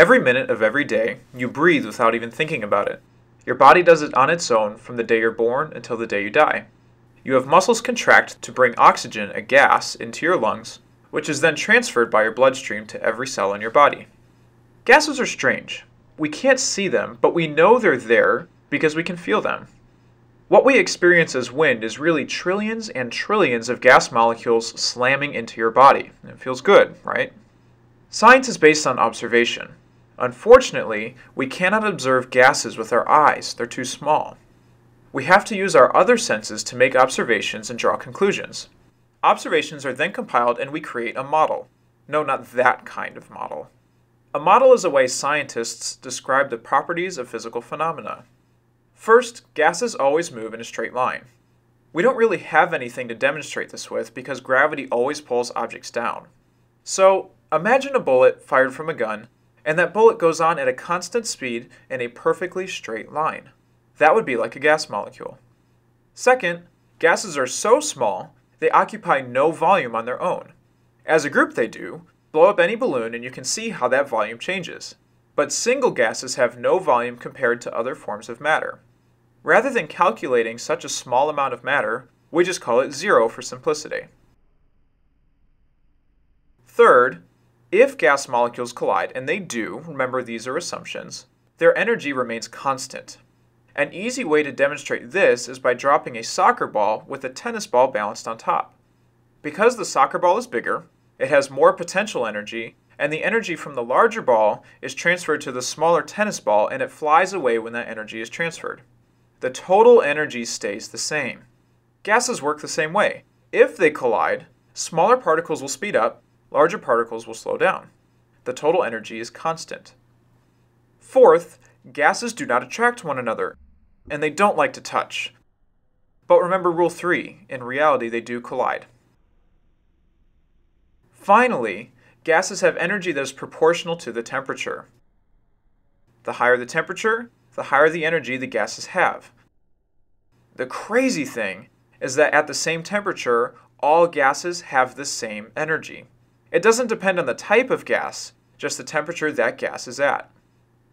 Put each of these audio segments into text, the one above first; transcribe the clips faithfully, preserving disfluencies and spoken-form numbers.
Every minute of every day, you breathe without even thinking about it. Your body does it on its own from the day you're born until the day you die. You have muscles contract to bring oxygen, a gas, into your lungs, which is then transferred by your bloodstream to every cell in your body. Gases are strange. We can't see them, but we know they're there because we can feel them. What we experience as wind is really trillions and trillions of gas molecules slamming into your body. It feels good, right? Science is based on observation. Unfortunately, we cannot observe gases with our eyes. They're too small. We have to use our other senses to make observations and draw conclusions. Observations are then compiled and we create a model. No, not that kind of model. A model is a way scientists describe the properties of physical phenomena. First, gases always move in a straight line. We don't really have anything to demonstrate this with because gravity always pulls objects down. So, imagine a bullet fired from a gun, and that bullet goes on at a constant speed in a perfectly straight line. That would be like a gas molecule. Second, gases are so small, they occupy no volume on their own. As a group they do. Blow up any balloon and you can see how that volume changes. But single gases have no volume compared to other forms of matter. Rather than calculating such a small amount of matter, we just call it zero for simplicity. Third, if gas molecules collide, and they do, remember these are assumptions, their energy remains constant. An easy way to demonstrate this is by dropping a soccer ball with a tennis ball balanced on top. Because the soccer ball is bigger, it has more potential energy, and the energy from the larger ball is transferred to the smaller tennis ball, and it flies away when that energy is transferred. The total energy stays the same. Gases work the same way. If they collide, smaller particles will speed up, larger particles will slow down. The total energy is constant. Fourth, gases do not attract one another, and they don't like to touch. But remember rule three, in reality they do collide. Finally, gases have energy that is proportional to the temperature. The higher the temperature, the higher the energy the gases have. The crazy thing is that at the same temperature, all gases have the same energy. It doesn't depend on the type of gas, just the temperature that gas is at.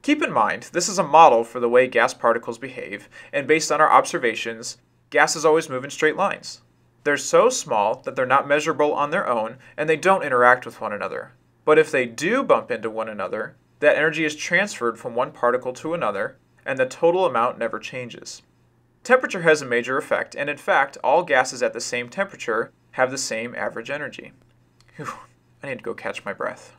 Keep in mind, this is a model for the way gas particles behave, and based on our observations, gases always move in straight lines. They're so small that they're not measurable on their own, and they don't interact with one another. But if they do bump into one another, that energy is transferred from one particle to another, and the total amount never changes. Temperature has a major effect, and in fact, all gases at the same temperature have the same average energy. Whew, I need to go catch my breath.